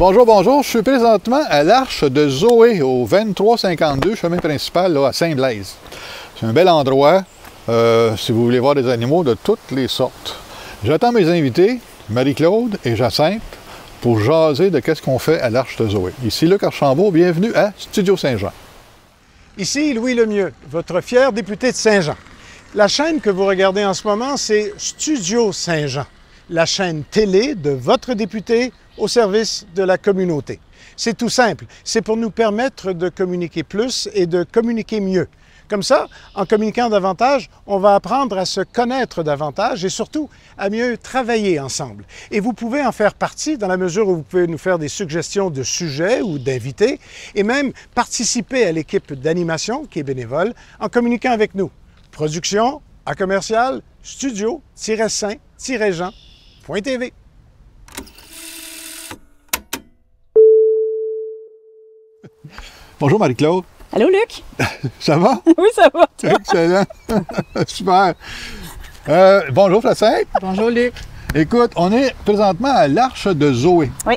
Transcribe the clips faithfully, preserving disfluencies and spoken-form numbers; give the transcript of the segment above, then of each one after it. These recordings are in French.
Bonjour, bonjour. Je suis présentement à l'Arche de Zoé, au vingt-trois cinquante-deux, chemin principal, là, à Saint-Blaise. C'est un bel endroit, euh, si vous voulez voir des animaux de toutes les sortes. J'attends mes invités, Marie-Claude et Jacynthe, pour jaser de qu'est-ce qu'on fait à l'Arche de Zoé. Ici Luc Archambault, bienvenue à Studio Saint-Jean. Ici Louis Lemieux, votre fier député de Saint-Jean. La chaîne que vous regardez en ce moment, c'est Studio Saint-Jean, la chaîne télé de votre député au service de la communauté. C'est tout simple, c'est pour nous permettre de communiquer plus et de communiquer mieux. Comme ça, en communiquant davantage, on va apprendre à se connaître davantage et surtout à mieux travailler ensemble. Et vous pouvez en faire partie dans la mesure où vous pouvez nous faire des suggestions de sujets ou d'invités et même participer à l'équipe d'animation qui est bénévole en communiquant avec nous. Production à commercial studio saint jean point t v. Bonjour Marie-Claude. Allô Luc. Ça va? Oui, ça va. Toi? Excellent. Super. Euh, bonjour Jacynthe. Bonjour Luc. Écoute, on est présentement à l'Arche de Zoé. Oui.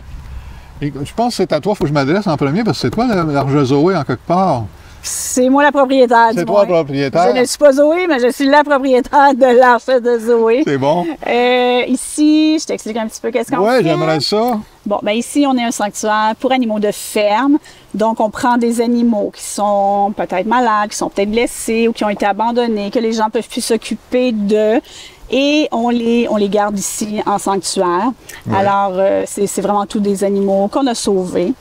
Et je pense que c'est à toi qu'il faut que je m'adresse en premier parce que c'est toi l'Arche de Zoé en quelque part. C'est moi la propriétaire. C'est toi la propriétaire. Je ne suis pas Zoé, mais je suis la propriétaire de l'Arche de Zoé. C'est bon. Euh, ici, je t'explique un petit peu qu'est-ce qu'on ouais, fait. Oui, j'aimerais ça. Bon, bien ici, on est un sanctuaire pour animaux de ferme. Donc, on prend des animaux qui sont peut-être malades, qui sont peut-être blessés ou qui ont été abandonnés, que les gens ne peuvent plus s'occuper d'eux. Et on les, on les garde ici en sanctuaire. Ouais. Alors, euh, c'est vraiment tous des animaux qu'on a sauvés.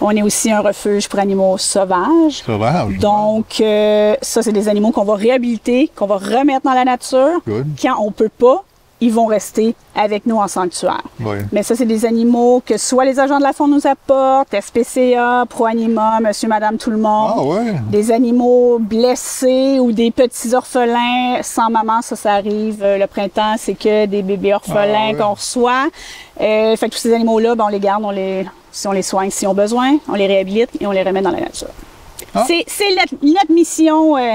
On est aussi un refuge pour animaux sauvages. Sauvage. Donc, euh, ça, c'est des animaux qu'on va réhabiliter, qu'on va remettre dans la nature. Good. Quand on ne peut pas, ils vont rester avec nous en sanctuaire. Oui. Mais ça, c'est des animaux que soit les agents de la faune nous apportent, S P C A, Pro Anima, Monsieur, Madame, tout le monde. Ah, ouais. Des animaux blessés ou des petits orphelins sans maman, ça, ça arrive. Le printemps, c'est que des bébés orphelins ah, ouais. qu'on reçoit. Euh, fait que tous ces animaux-là, ben, on les garde, on les... Si on les soigne, si on a besoin, on les réhabilite et on les remet dans la nature. Ah. C'est notre mission euh,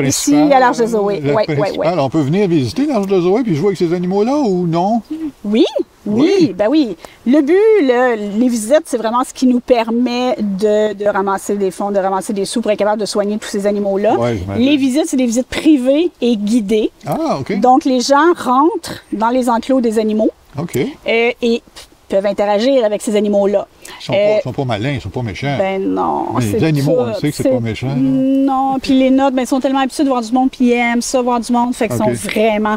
ici à l'Arche de Zoé. Oui, oui, oui. On peut venir visiter l'Arche de Zoé puis jouer avec ces animaux-là ou non? Oui, oui, oui, ben oui. Le but, le, les visites, c'est vraiment ce qui nous permet de, de ramasser des fonds, de ramasser des sous pour être capable de soigner tous ces animaux-là. Ouais, les visites, c'est des visites privées et guidées. Ah, OK. Donc, les gens rentrent dans les enclos des animaux. OK. Euh, et... peuvent interagir avec ces animaux-là. Ils ne sont, euh, sont pas malins, ils ne sont pas méchants. Ben non. Les animaux, ça, on sait que c'est pas méchant. Là. Non, puis les nôtres, ben, sont tellement habitués de voir du monde, puis ils aiment ça, voir du monde, fait qu'ils okay. sont vraiment,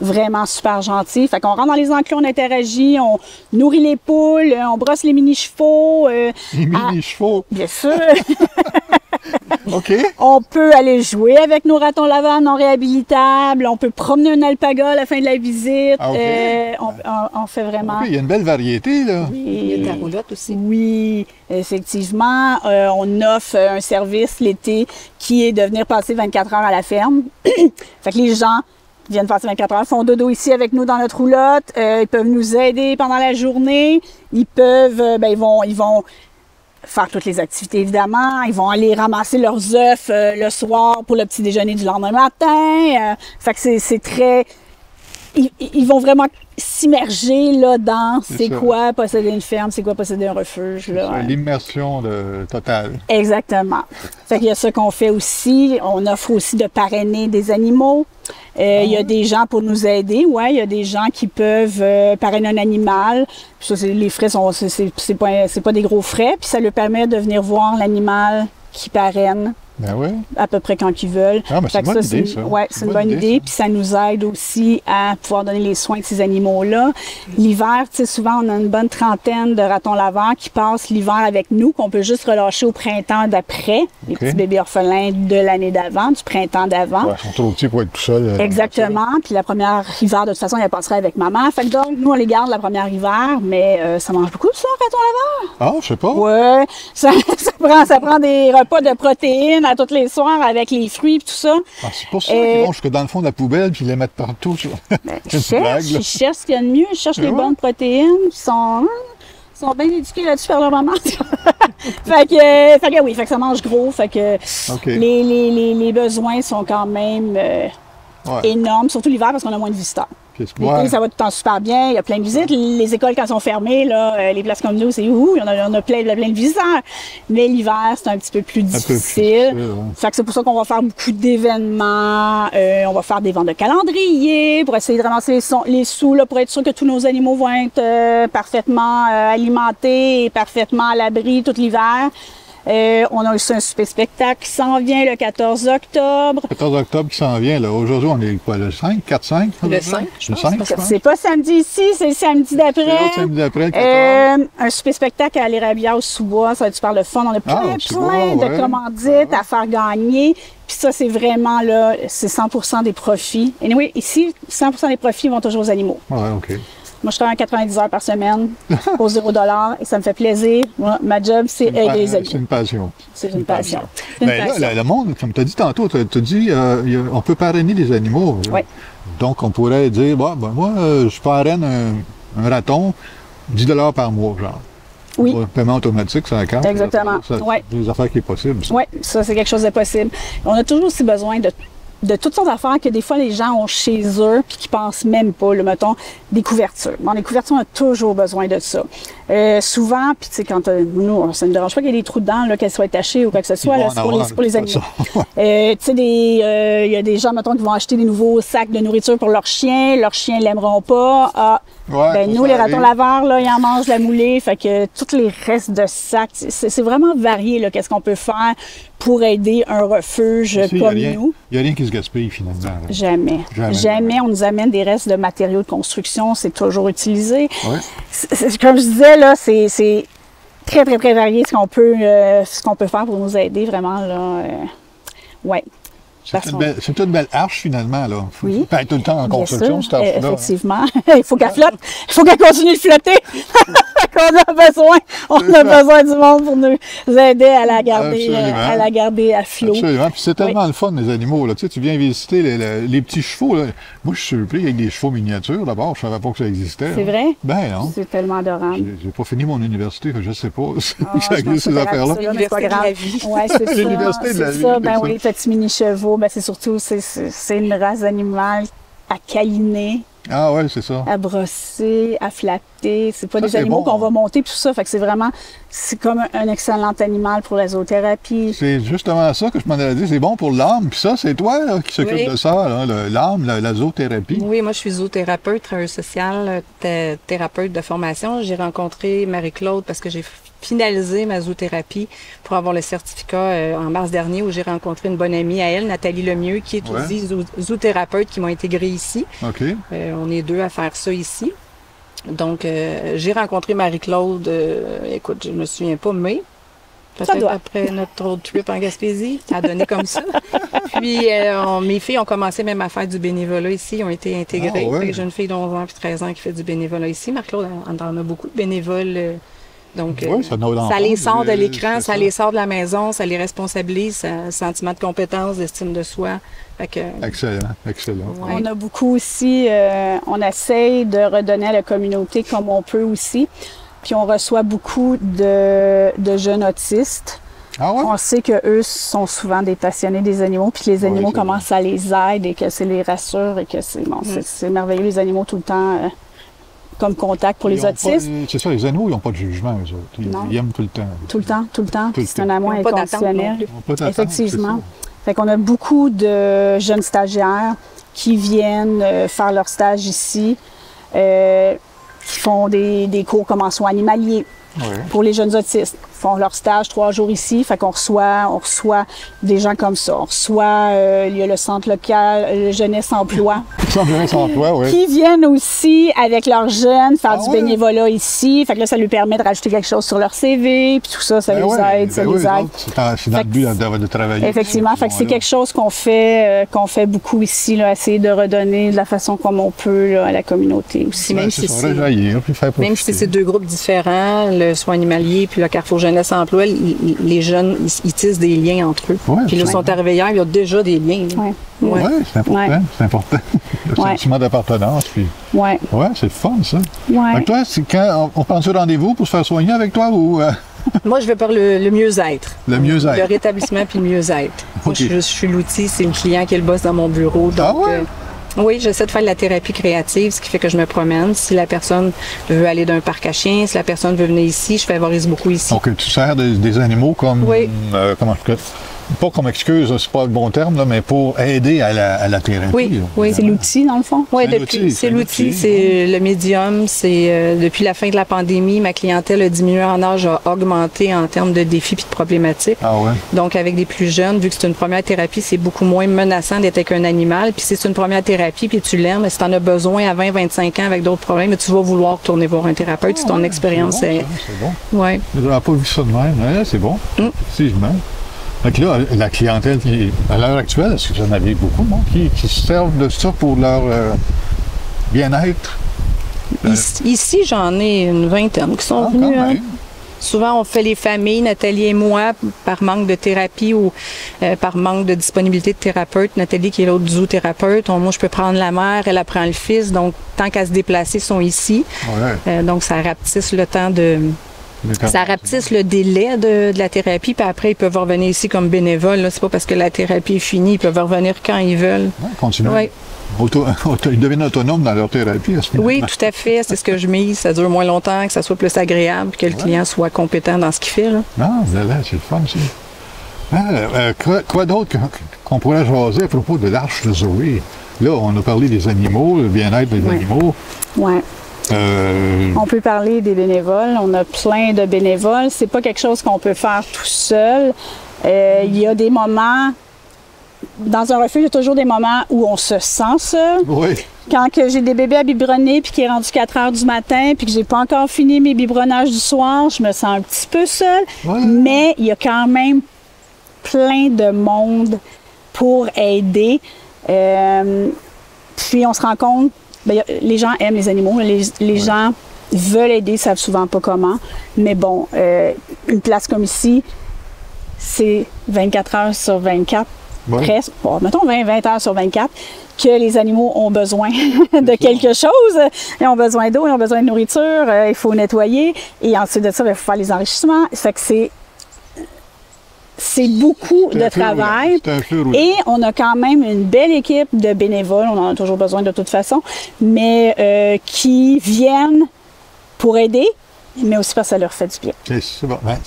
vraiment super gentils. Fait qu'on rentre dans les enclos, on interagit, on nourrit les poules, on brosse les mini-chevaux. Euh, les mini-chevaux? À... Bien sûr! OK. On peut aller jouer avec nos ratons laveurs non réhabilitables. On peut promener un alpaga à la fin de la visite. Ah, okay. euh, on, on, on fait vraiment... Okay, il y a une belle variété, là. Oui, il y a de la roulotte aussi. Oui, effectivement. Euh, on offre un service l'été qui est de venir passer vingt-quatre heures à la ferme. Fait que les gens viennent passer vingt-quatre heures, font dodo ici avec nous dans notre roulotte. Euh, ils peuvent nous aider pendant la journée. Ils peuvent... Ben, ils vont... Ils vont faire toutes les activités, évidemment. Ils vont aller ramasser leurs œufs euh, le soir pour le petit déjeuner du lendemain matin. Euh, fait que c'est très... Ils, ils vont vraiment s'immerger là dans c'est quoi posséder une ferme, c'est quoi posséder un refuge. L'immersion de... totale. Exactement. Fait qu'il y a ça qu'on fait aussi. On offre aussi de parrainer des animaux. Euh, ah. Il y a des gens pour nous aider. Ouais, il y a des gens qui peuvent euh, parrainer un animal. Puis ça, les frais sont, c'est pas, c'est pas des gros frais. Puis ça leur permet de venir voir l'animal qui parraine. Ben oui. À peu près quand ils veulent. Ah, ben c'est une bonne idée, ça. Oui, c'est une bonne idée. Puis ça nous aide aussi à pouvoir donner les soins de ces animaux-là. L'hiver, tu sais, souvent, on a une bonne trentaine de ratons laveurs qui passent l'hiver avec nous, qu'on peut juste relâcher au printemps d'après. Les okay. petits bébés orphelins de l'année d'avant, du printemps d'avant. Ouais, ils sont trop petits pour être tout seuls. Exactement. Puis la première hiver, de toute façon, ils passeraient avec maman. Fait que donc, nous, on les garde la première hiver, mais euh, ça mange beaucoup, ça, un raton laveur? Ah, je sais pas. Oui. Ça, ça, prend, ça prend des repas de protéines à tous les soirs avec les fruits et tout ça. Ah, c'est pour ça euh, qu'ils vont jusque dans le fond de la poubelle puis ils les mettent partout. Ben, je cherche, je cherche ce qu'il y a de mieux, je cherche les ouais. bonnes protéines. Ils sont, ils sont bien éduqués là-dessus par leur maman. Fait que, euh, fait que oui, fait que ça mange gros. Fait que okay. les, les, les, les besoins sont quand même euh, ouais. énormes, surtout l'hiver parce qu'on a moins de visiteurs. L'été, ça va tout le temps super bien. Il y a plein de visites. Les écoles, quand elles sont fermées, là, les places comme nous, c'est ouh, il y en a, on a plein, plein de visiteurs. Mais l'hiver, c'est un petit peu plus difficile. Peu plus difficile ouais. Fait que c'est pour ça qu'on va faire beaucoup d'événements. Euh, on va faire des ventes de calendriers pour essayer de ramasser les, sons, les sous, là, pour être sûr que tous nos animaux vont être euh, parfaitement euh, alimentés et parfaitement à l'abri tout l'hiver. Euh, on a aussi un super spectacle qui s'en vient le quatorze octobre. quatorze octobre qui s'en vient. Aujourd'hui, on est quoi, le cinq, quatre, cinq? Le cinq, je pense. C'est pas samedi ici, c'est le samedi d'après. C'est le samedi d'après, quatorze. Euh, un super spectacle à l'Érabillard au Sous-Bois, ça va être super le fun. On a plein, ah, plein bois, de ouais. commandites ah. à faire gagner. Puis ça, c'est vraiment, là, c'est cent pour cent des profits. Et anyway, ici, cent pour cent des profits vont toujours aux animaux. Ouais, OK. Moi, je travaille quatre-vingt-dix heures par semaine pour zéro dollars et ça me fait plaisir. Moi, ma job, c'est aider les animaux. C'est une passion. C'est une, une passion. passion. Bien, une passion. Là, là, le monde, comme tu as dit tantôt, tu as dit euh, on peut parrainer des animaux. Oui. Donc, on pourrait dire, bah, ben, moi, euh, je parraine un, un raton, dix dollars par mois, genre. Oui. Paiement automatique, ça compte. Exactement. C'est ouais. des affaires qui est possible. Oui, ça, c'est quelque chose de possible. On a toujours aussi besoin de... de toutes sortes d'affaires que des fois les gens ont chez eux puis qui pensent même pas, le mettons, des couvertures. Bon, les couvertures, on a toujours besoin de ça. Euh, souvent, puis tu sais, quand euh, nous, ça ne dérange pas qu'il y ait des trous dedans, là, qu'elles soient tachées ou quoi que ce soit, là, c'est pour, pour les animaux. euh, tu sais, il euh, y a des gens, mettons, qui vont acheter des nouveaux sacs de nourriture pour leurs chiens, leurs chiens ne l'aimeront pas. Ah, ouais, ben nous, les ratons laveurs, là, ils en mangent la moulée, fait que euh, tous les restes de sacs, c'est vraiment varié, là, qu'est-ce qu'on peut faire pour aider un refuge Ici, comme y a rien, nous. Il n'y a rien qui se gaspille, finalement. Jamais. Jamais. Jamais. On nous amène des restes de matériaux de construction, c'est toujours utilisé. Ouais. C'est, comme je disais, là, c'est très, très, très varié ce qu'on peut, euh, ce qu'on peut faire pour nous aider, vraiment, là. Euh, ouais. C'est une toute belle arche, finalement, là. Faut, oui. Pas être tout le temps en construction, cette arche-là. Effectivement. Il faut qu'elle flotte. Il faut qu'elle continue de flotter. On a besoin. On a ça. besoin du monde pour nous aider à la garder, euh, à la garder à flot. Absolument. Puis c'est tellement oui. le fun, les animaux, là. Tu sais, tu viens visiter les, les, les petits chevaux, là. Moi, je suis surpris avec des chevaux miniatures, d'abord. Je savais pas que ça existait. C'est vrai? Ben, non. C'est tellement adorable. J'ai pas fini mon université, je sais pas. Ah, ça existe, ces affaires-là. L'université de la vie. Oui, c'est ça. L'université de la vie. C'est ça. Ben oui, les petits mini-chevaux. Ben c'est surtout, c'est une race d'animal à câliner, ah ouais, c'est ça. à brosser, à flatter. C'est pas ça, des animaux bon, qu'on hein. va monter, puis tout ça. Fait que c'est vraiment, c'est comme un excellent animal pour la zoothérapie. C'est justement ça que je m'en allais dire. C'est bon pour l'âme. Puis ça, c'est toi là, qui s'occupe oui. de ça, l'âme, la, la zoothérapie. Oui, moi, je suis zoothérapeute, travailleuse sociale, thérapeute de formation. J'ai rencontré Marie-Claude parce que j'ai finalisé ma zoothérapie pour avoir le certificat euh, en mars dernier où j'ai rencontré une bonne amie à elle, Nathalie Lemieux, qui est ouais. aussi zo zoothérapeute, qui m'a intégrée ici. OK. Euh, on est deux à faire ça ici. Donc, euh, j'ai rencontré Marie-Claude, euh, écoute, je ne me souviens pas, mais peut-être après notre road trip en Gaspésie, ça a donné comme ça. Puis, euh, on, mes filles ont commencé même à faire du bénévolat ici, ils ont été intégrées. Ah, ouais. J'ai une fille d'onze ans puis treize ans qui fait du bénévolat ici. Marie-Claude, on en a beaucoup de bénévoles. Euh, Donc, oui, ça, euh, ça les sort de l'écran, ça, ça les sort de la maison, ça les responsabilise, ça, sentiment de compétence, d'estime de soi. Fait que, excellent, excellent. Ouais. On a beaucoup aussi, euh, on essaye de redonner à la communauté comme on peut aussi. Puis on reçoit beaucoup de, de jeunes autistes. Ah ouais? On sait qu'eux sont souvent des passionnés des animaux, puis que les animaux oui, commencent bien. à les aider et que ça les rassure et que c'est bon, mm. c'est merveilleux, les animaux tout le temps. Euh, comme contact pour ils les autistes. C'est ça, les animaux, ils n'ont pas de jugement, eux autres. Ils, ils aiment tout le temps. Tout le temps, tout le temps. C'est un amour inconditionnel. Effectivement. Fait qu'on a beaucoup de jeunes stagiaires qui viennent faire leur stage ici, euh, qui font des, des cours comme en soins animaliers ouais. pour les jeunes autistes. Ils font leur stage trois jours ici, fait qu'on reçoit, on reçoit des gens comme ça. On reçoit, euh, il y a le centre local, le Jeunesse Emploi. Emploi, oui. Qui viennent aussi avec leurs jeunes faire ah, du bénévolat oui. ici. Fait que là, ça lui permet de rajouter quelque chose sur leur C V, puis tout ça, ça ben les ouais, aide, ben ça oui, les aide. C'est dans le but de, de travailler. Effectivement, fait que c'est quelque chose qu'on fait, euh, qu'on fait beaucoup ici, là, essayer de redonner de la façon comme on peut là, à la communauté aussi. Ben, même si c'est même si ces deux groupes différents, le soin animalier puis le Carrefour Jeunesse Emploi, les jeunes, ils, ils tissent des liens entre eux. Ouais, puis là, ils sont arrivés hier, il y a déjà des liens. Oui, ouais. ouais, c'est important, ouais. c'est important. Le ouais. sentiment d'appartenance, puis... Ouais. Ouais, c'est fun, ça. Ouais. Donc toi, c'est quand on, on prend ce rendez-vous pour se faire soigner avec toi ou... Euh... Moi, je vais par le, le mieux-être. Le mieux-être. Le rétablissement puis le mieux-être. Okay. Moi, je, je suis l'outil, c'est le client qui est le boss dans mon bureau, donc... Ah ouais? euh, Oui, j'essaie de faire de la thérapie créative, ce qui fait que je me promène. Si la personne veut aller d'un parc à chiens, si la personne veut venir ici, je favorise beaucoup ici. Donc, tu sers des, des animaux comme... Oui. Euh, comment je... Pas comme excuse, c'est pas le bon terme, là, mais pour aider à la, à la thérapie. Oui, oui. C'est l'outil, dans le fond. Oui, c'est l'outil, c'est le médium. C'est euh, depuis la fin de la pandémie, ma clientèle a diminué en âge, a augmenté en termes de défis et de problématiques. Ah ouais. Donc, avec des plus jeunes, vu que c'est une première thérapie, c'est beaucoup moins menaçant d'être avec un animal. Puis si c'est une première thérapie, puis tu l'aimes, si tu en as besoin à vingt, vingt-cinq ans avec d'autres problèmes, tu vas vouloir retourner voir un thérapeute si ah, ton ouais, expérience c'est bon, c'est bon. Ouais. Je n'aurais pas vu ça de même. Ouais, c'est bon. Mm. Si je m'aime. Donc là, la clientèle, qui, à l'heure actuelle, est-ce que vous en avez beaucoup, non? Qui, qui servent de ça pour leur euh, bien-être? Euh... Ici, ici j'en ai une vingtaine qui sont ah, venus. Hein? Souvent, on fait les familles, Nathalie et moi, par manque de thérapie ou euh, par manque de disponibilité de thérapeute. Nathalie, qui est l'autre zoothérapeute, moi, je peux prendre la mère, elle apprend le fils. Donc, tant qu'à se déplacer, ils sont ici. Ouais. Euh, donc, ça rapetisse le temps de... Ça rapetisse le délai de, de la thérapie, puis après, ils peuvent revenir ici comme bénévoles. C'est pas parce que la thérapie est finie, ils peuvent revenir quand ils veulent. Oui, continuer. Ouais. Auto, auto, ils deviennent autonomes dans leur thérapie. Oui, tout à fait. C'est ce que je mise. Ça dure moins longtemps, que ça soit plus agréable, que le ouais. client soit compétent dans ce qu'il fait. Là. Non, c'est le fun, ça. Euh, quoi quoi d'autre qu'on pourrait jaser à propos de l'Arche de Zoé? Là, on a parlé des animaux, le bien-être des ouais. animaux. Oui. Euh... On peut parler des bénévoles. On a plein de bénévoles. C'est pas quelque chose qu'on peut faire tout seul. Euh, il y a des moments... Dans un refuge, il y a toujours des moments où on se sent seul. Oui. Quand j'ai des bébés à biberonner puis qu'il est rendu quatre heures du matin puis que j'ai pas encore fini mes biberonnages du soir, je me sens un petit peu seule. Oui. Mais il y a quand même plein de monde pour aider. Euh, puis on se rend compte... Bien, les gens aiment les animaux, les, les ouais. gens veulent aider, savent souvent pas comment. Mais bon, euh, une place comme ici, c'est vingt-quatre heures sur vingt-quatre, ouais. presque, bon, mettons vingt, vingt heures sur vingt-quatre, que les animaux ont besoin de quelque chose. Ils ont besoin d'eau, ils ont besoin de nourriture, euh, il faut nettoyer. Et ensuite de ça, bien, il faut faire les enrichissements. Ça fait que c'est... C'est beaucoup de travail et on a quand même une belle équipe de bénévoles, on en a toujours besoin de toute façon, mais euh, qui viennent pour aider, mais aussi parce que ça leur fait du bien. C'est bon. Ben,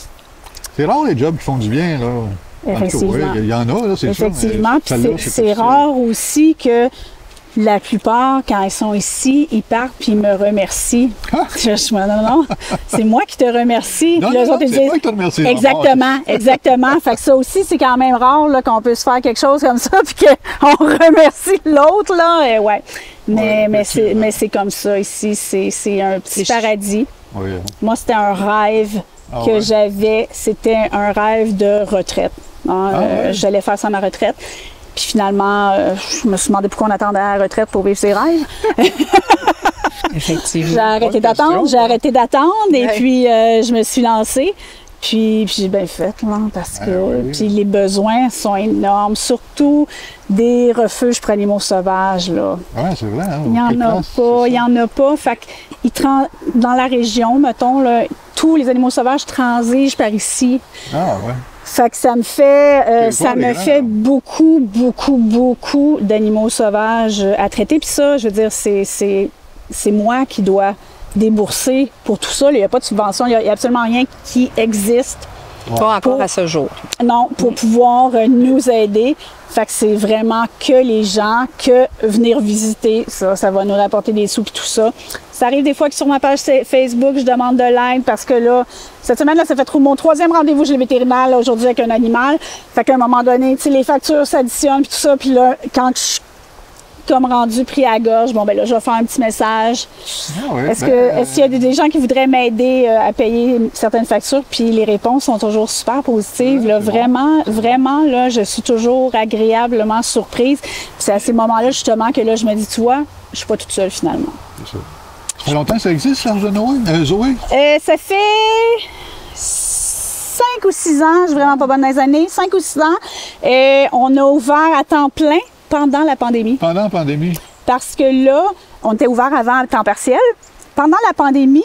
c'est rare les jobs qui font du bien, là. Effectivement. En tout cas, ouais, il y en a, là, c'est sûr. Effectivement, c'est rare aussi que la plupart, quand ils sont ici, ils partent puis ils me remercient. Je, non, non, c'est moi qui te remercie. Non, non, non, c'est moi qui te remercie. Exactement, exactement. Fait que ça aussi, c'est quand même rare qu'on puisse faire quelque chose comme ça puis qu'on remercie l'autre. Ouais. Ouais, mais mais c'est comme ça ici. C'est un petit paradis. Oui. Moi, c'était un rêve ah, que ouais. j'avais. C'était un rêve de retraite. Hein, ah, euh, ouais. J'allais faire ça à ma retraite. Puis finalement, euh, je me suis demandé pourquoi on attendait à la retraite pour vivre ses rêves. Effectivement. J'ai arrêté d'attendre, j'ai arrêté d'attendre et ouais. puis euh, je me suis lancée. Puis, puis j'ai bien fait, là, parce que euh, oui. puis les besoins sont énormes, surtout des refuges pour animaux sauvages. Oui, c'est vrai. Hein, il n'y en a pas, il n'y en a pas. Fait qu'ils trans... Dans la région, mettons, là, tous les animaux sauvages transigent par ici. Ah ouais. Fait que ça me fait, euh, ça me fait beaucoup, beaucoup, beaucoup d'animaux sauvages à traiter. Puis ça, je veux dire, c'est moi qui dois débourser pour tout ça. Il n'y a pas de subvention, il n'y a, a absolument rien qui existe. Ouais. Pas encore pour, à ce jour. Non, pour oui. pouvoir nous aider. Fait que c'est vraiment que les gens, que venir visiter, ça, ça va nous rapporter des sous et tout ça. Ça arrive des fois que sur ma page Facebook, je demande de l'aide parce que là, cette semaine-là, ça fait trop mon troisième rendez-vous chez le vétérinaire aujourd'hui avec un animal. Fait qu'à un moment donné, tu sais, les factures s'additionnent puis tout ça. Puis là, quand je suis comme rendu pris à la gorge, bon ben là, je vais faire un petit message. Ah oui, est-ce ben, que est-ce qu'il y a des gens qui voudraient m'aider à payer certaines factures? Puis les réponses sont toujours super positives. Oui, là, vraiment, bon. vraiment, là, je suis toujours agréablement surprise. C'est à ces moments-là, justement, que là, je me dis, tu vois, je suis pas toute seule, finalement. Ça fait longtemps que ça existe, l'Arche de Noël, euh, Zoé? Euh, ça fait... cinq ou six ans, je suis vraiment pas bonne dans les années, cinq ou six ans. Et on a ouvert à temps plein pendant la pandémie. Pendant la pandémie. Parce que là, on était ouvert avant le temps partiel. Pendant la pandémie,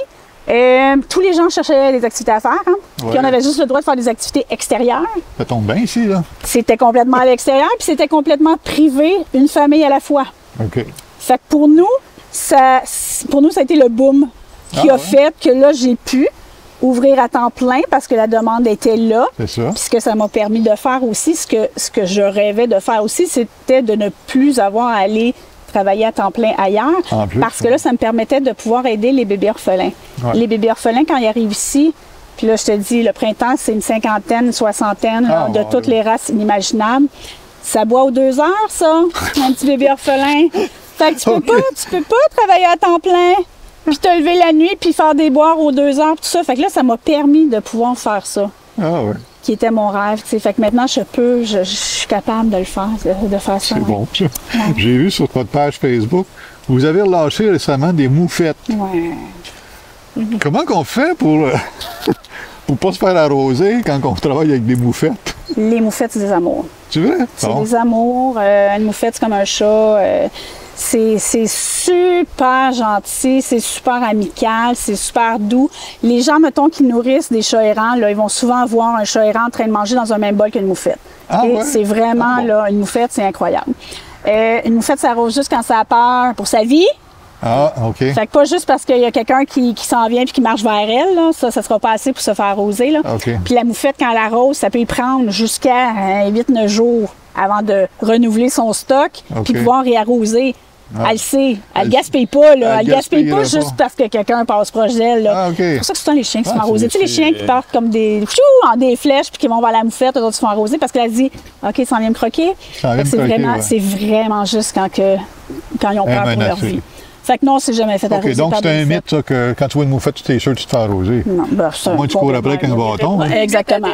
euh, tous les gens cherchaient des activités à faire. Hein? Ouais. Puis on avait juste le droit de faire des activités extérieures. Ça tombe bien ici, là. C'était complètement à l'extérieur, puis c'était complètement privé, une famille à la fois. OK. Fait que pour nous, ça, pour nous, ça a été le boom qui ah, a ouais. fait que là, j'ai pu ouvrir à temps plein parce que la demande était là. C'est ça. Puis ce que ça m'a permis de faire aussi, ce que, ce que je rêvais de faire aussi, c'était de ne plus avoir à aller travailler à temps plein ailleurs. En plus, parce que là, ça me permettait de pouvoir aider les bébés orphelins. Ouais. Les bébés orphelins, quand ils arrivent ici, puis là, je te dis, le printemps, c'est une cinquantaine, une soixantaine ah, de ouais, toutes ouais. les races inimaginables. Ça boit aux deux heures, ça, mon petit bébé orphelin. Fait que tu peux okay. pas, tu peux pas travailler à temps plein, puis te lever la nuit, puis faire des boires aux deux heures, tout ça. Fait que là, ça m'a permis de pouvoir faire ça, ah ouais. qui était mon rêve. T'sais. Fait que maintenant, je peux, je, je suis capable de le faire, de, de faire ça. C'est bon. Ouais. J'ai vu sur votre page Facebook, vous avez relâché récemment des moufettes. Ouais. Comment qu'on fait pour euh, pour pas se faire arroser quand on travaille avec des moufettes? Les moufettes, c'est des amours. Tu veux? C'est bon. Des amours. Euh, une moufette, c'est comme un chat. Euh, C'est super gentil, c'est super amical, c'est super doux. Les gens, mettons, qui nourrissent des chats errants, là, ils vont souvent voir un chat errant en train de manger dans un même bol qu'une moufette. Ah, ouais? C'est vraiment, ah, bon. Là, une moufette, c'est incroyable. Euh, une moufette, ça arrose juste quand ça a peur pour sa vie. Ah, OK. Fait que pas juste parce qu'il y a quelqu'un qui, qui s'en vient et qui marche vers elle, là. Ça, ça sera pas assez pour se faire arroser, là. Okay. Puis la moufette, quand elle arrose, ça peut y prendre jusqu'à hein, huit neuf jours avant de renouveler son stock okay. puis pouvoir y arroser. Ah. Elle le sait. Elle ne gaspille pas. Là. Elle ne gaspille, gaspille pas juste pas. Parce que quelqu'un passe proche d'elle. Ah, okay. C'est pour ça que ce sont les chiens qui ah, se font arroser. Tu sais, les chiens qui partent comme des chou, en des flèches puis qui vont vers la moufette, eux autres se font arroser parce qu'elle dit OK, ça en vient me croquer. C'est vraiment, ouais. vraiment juste quand, que, quand ils ont peur pour leur vie. Fait que non, c'est jamais fait arroser. OK, donc c'est un mythe, ça, que quand tu vois une moufette, tu t'es sûr que tu te fais arroser. Non, ben, au moins, tu cours après avec un bâton. Hein? Exactement.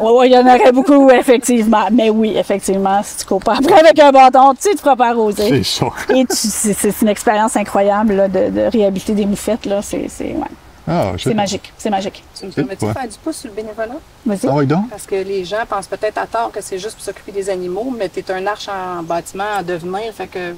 Oui, oui, il y en aurait beaucoup, effectivement. Mais oui, effectivement, si tu cours pas après avec un bâton, tu te feras pas arroser. C'est ça. Et c'est une expérience incroyable là, de, de réhabiliter des moufettes, là. C'est ouais. ah, magique, c'est magique. Tu me permets-tu de faire du pouce sur le bénévolat? Vas-y. Ah, oui, donc. Parce que les gens pensent peut-être à tort que c'est juste pour s'occuper des animaux, mais tu es un arche en bâtiment à devenir, fait que...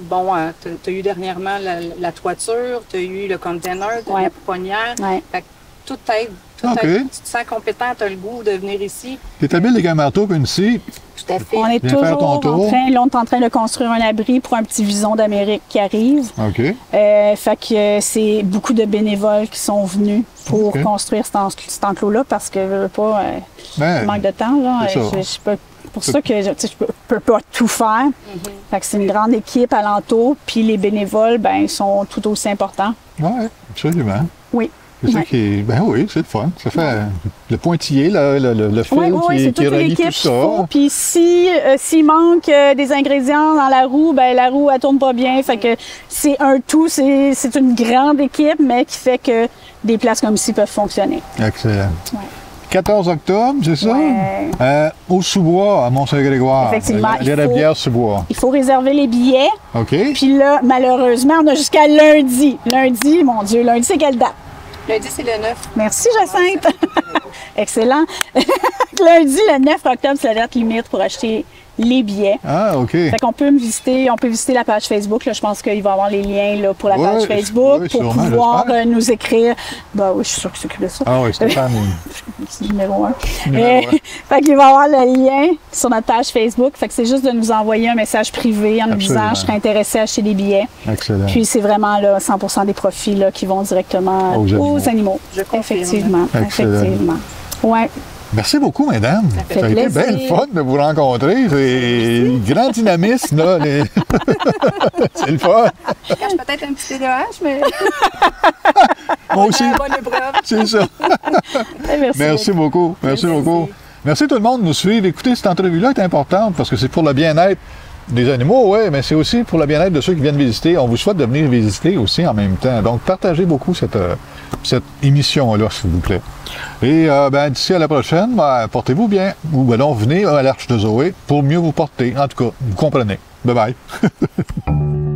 Bon, tu as eu dernièrement la, la toiture, tu as eu le container, tu as ouais. la pouponnière. Ouais. Fait que tout aide. Tout okay. aide. Tu te sens compétent, tu as le goût de venir ici. Tu es habile les gamartos comme ici. Tout à fait. On est toujours en train, là, on est en train de construire un abri pour un petit vison d'Amérique qui arrive. OK. Euh, fait que c'est beaucoup de bénévoles qui sont venus pour okay. construire cet, en, cet enclos-là parce que je veux pas. Euh, ben, manque de temps, là. Je, je peux C'est pour ça que je ne peux, peux pas tout faire. Mm-hmm. Fait que c'est une grande équipe alentour, puis les bénévoles, ben, ils sont tout aussi importants. Oui, absolument. Oui. C'est ça ouais. qui est... Ben oui, c'est le fun. Ça fait ouais. le pointillé, le, le, le fil ouais, ouais, qui, est, qui relie tout ça. Faut. Puis si euh, s'il manque euh, des ingrédients dans la roue, ben la roue, elle tourne pas bien. Fait que c'est un tout, c'est une grande équipe, mais qui fait que des places comme ici peuvent fonctionner. Excellent. Ouais. quatorze octobre, c'est ça? Ouais. Euh, au Sous-Bois, à Mont-Saint-Grégoire. Effectivement. L'Érabillard au Sous-Bois. Il faut réserver les billets. OK. Puis là, malheureusement, on a jusqu'à lundi. Lundi, mon Dieu, lundi, c'est quelle date? Lundi, c'est le neuf. Merci, Jacynthe. Excellent. Lundi, le neuf octobre, c'est la date limite pour acheter les billets. Ah, OK. Fait qu'on peut me visiter, on peut visiter la page Facebook. Là. Je pense qu'il va y avoir les liens là, pour la ouais, page Facebook oui, pour pouvoir euh, nous écrire. Ben oui, je suis sûre qu'il s'occupe de ça. Ah oui, Stéphane. C'est numéro un. Euh, fait qu'il va y avoir le lien sur notre page Facebook. Fait que c'est juste de nous envoyer un message privé en nous disant « Je serais intéressé à acheter des billets ». Excellent. Puis c'est vraiment là, cent pour cent des profits là, qui vont directement aux, aux animaux. animaux. Je effectivement, excellent. Effectivement. Ouais. Merci beaucoup, mesdames. Ça, fait ça a plaisir. Été belle fun de vous rencontrer. C'est une grande dynamisme, là. Les... C'est le fun. Je cache peut-être un petit T D A H, mais... Moi aussi. C'est ça. Merci, merci beaucoup. Merci, merci beaucoup. Merci tout le monde de nous suivre. Écoutez, cette entrevue-là est importante parce que c'est pour le bien-être des animaux, oui, mais c'est aussi pour le bien-être de ceux qui viennent visiter. On vous souhaite de venir visiter aussi en même temps. Donc, partagez beaucoup cette, euh, cette émission-là, s'il vous plaît. Et euh, ben, d'ici à la prochaine, ben, portez-vous bien. Ou ben non, venez à l'Arche de Zoé pour mieux vous porter. En tout cas, vous comprenez. Bye-bye.